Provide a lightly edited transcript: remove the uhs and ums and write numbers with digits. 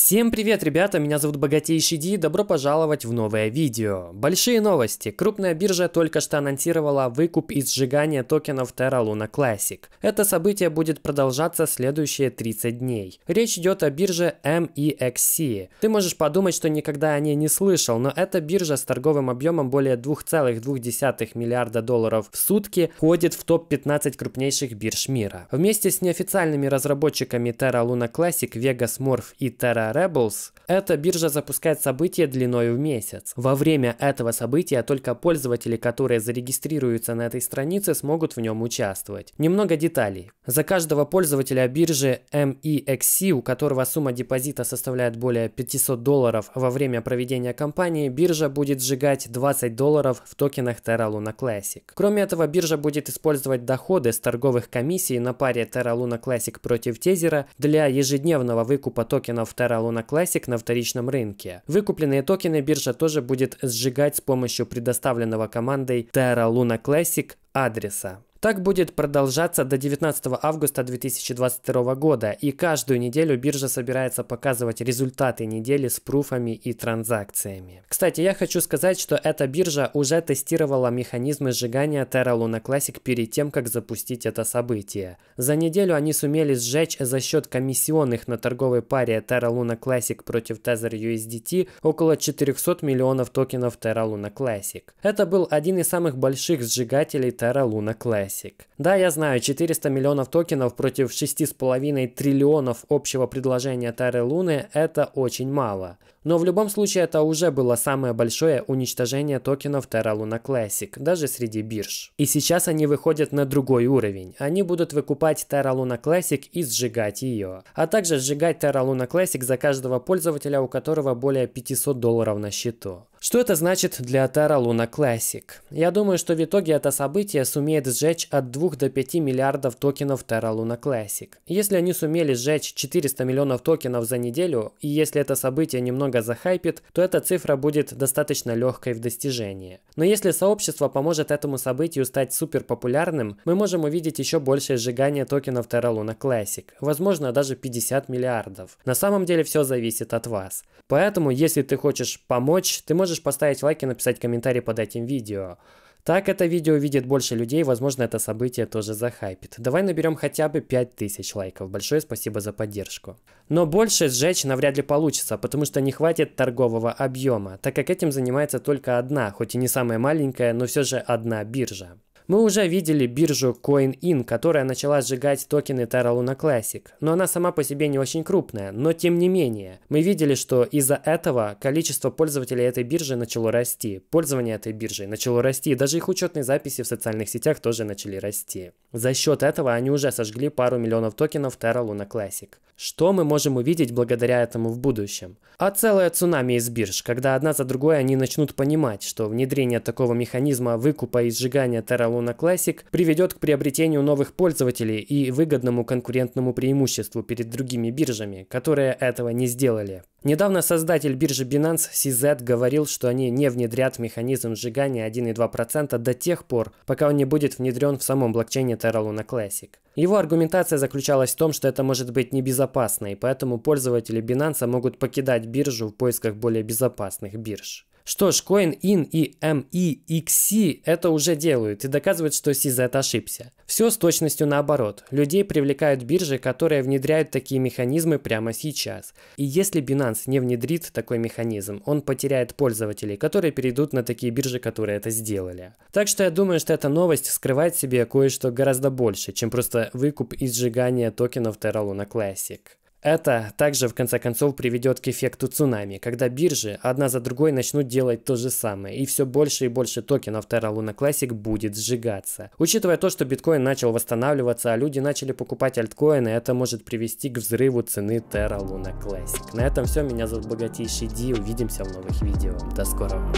Всем привет, ребята, меня зовут Богатейший Ди, добро пожаловать в новое видео. Большие новости. Крупная биржа только что анонсировала выкуп и сжигание токенов Terra Luna Classic. Это событие будет продолжаться следующие 30 дней. Речь идет о бирже MEXC. Ты можешь подумать, что никогда о ней не слышал, но эта биржа с торговым объемом более 2,2 миллиарда долларов в сутки входит в топ-15 крупнейших бирж мира. Вместе с неофициальными разработчиками Terra Luna Classic, Vegas Morph и Terra Rebels, эта биржа запускает событие длиной в месяц. Во время этого события только пользователи, которые зарегистрируются на этой странице, смогут в нем участвовать. Немного деталей. За каждого пользователя биржи MEXC, у которого сумма депозита составляет более 500 долларов во время проведения кампании, биржа будет сжигать 20 долларов в токенах Terra Luna Classic. Кроме этого, биржа будет использовать доходы с торговых комиссий на паре Terra Luna Classic против Tether для ежедневного выкупа токенов Terra Luna Classic на вторичном рынке. Выкупленные токены биржа тоже будет сжигать с помощью предоставленного командой Terra Luna Classic адреса. Так будет продолжаться до 19 августа 2022 года, и каждую неделю биржа собирается показывать результаты недели с пруфами и транзакциями. Кстати, я хочу сказать, что эта биржа уже тестировала механизмы сжигания Terra Luna Classic перед тем, как запустить это событие. За неделю они сумели сжечь за счет комиссионных на торговой паре Terra Luna Classic против Tether USDT около 400 миллионов токенов Terra Luna Classic. Это был один из самых больших сжигателей Terra Luna Classic. Да, я знаю, 400 миллионов токенов против 6,5 триллионов общего предложения Терры Луны – это очень мало. Но в любом случае это уже было самое большое уничтожение токенов Terra Luna Classic, даже среди бирж. И сейчас они выходят на другой уровень. Они будут выкупать Terra Luna Classic и сжигать ее. А также сжигать Terra Luna Classic за каждого пользователя, у которого более 500 долларов на счету. Что это значит для Terra Luna Classic? Я думаю, что в итоге это событие сумеет сжечь от 2 до 5 миллиардов токенов Terra Luna Classic. Если они сумели сжечь 400 миллионов токенов за неделю, и если это событие немного захайпит, то эта цифра будет достаточно легкой в достижении. Но если сообщество поможет этому событию стать супер популярным, мы можем увидеть еще большее сжигание токенов Terra Luna Classic, возможно даже 50 миллиардов. На самом деле все зависит от вас. Поэтому, если ты хочешь помочь, ты можешь поставить лайк и написать комментарий под этим видео. Так это видео видит больше людей, возможно это событие тоже захайпит. Давай наберем хотя бы 5000 лайков, большое спасибо за поддержку. Но больше сжечь навряд ли получится, потому что не хватит торгового объема, так как этим занимается только одна, хоть и не самая маленькая, но все же одна биржа. Мы уже видели биржу CoinIn, которая начала сжигать токены Terra Luna Classic, но она сама по себе не очень крупная, но тем не менее. Мы видели, что из-за этого количество пользователей этой биржи начало расти, пользование этой биржей начало расти, даже их учетные записи в социальных сетях тоже начали расти. За счет этого они уже сожгли пару миллионов токенов Terra Luna Classic. Что мы можем увидеть благодаря этому в будущем? А целое цунами из бирж, когда одна за другой они начнут понимать, что внедрение такого механизма выкупа и сжигания Terra Luna Classic приведет к приобретению новых пользователей и выгодному конкурентному преимуществу перед другими биржами, которые этого не сделали. Недавно создатель биржи Binance CZ говорил, что они не внедрят механизм сжигания 1,2% до тех пор, пока он не будет внедрен в самом блокчейне Terra Luna Classic. Его аргументация заключалась в том, что это может быть небезопасно, и поэтому пользователи Binance могут покидать биржу в поисках более безопасных бирж. Что ж, CoinIn и MEXC это уже делают и доказывают, что CZ ошибся. Все с точностью наоборот. Людей привлекают биржи, которые внедряют такие механизмы прямо сейчас. И если Binance не внедрит такой механизм, он потеряет пользователей, которые перейдут на такие биржи, которые это сделали. Так что я думаю, что эта новость скрывает в себе кое-что гораздо больше, чем просто выкуп и сжигание токенов Terra Luna Classic. Это также в конце концов приведет к эффекту цунами, когда биржи одна за другой начнут делать то же самое, и все больше и больше токенов Terra Luna Classic будет сжигаться. Учитывая то, что биткоин начал восстанавливаться, а люди начали покупать альткоины, это может привести к взрыву цены Terra Luna Classic. На этом все, меня зовут Богатейший Ди, увидимся в новых видео. До скорого.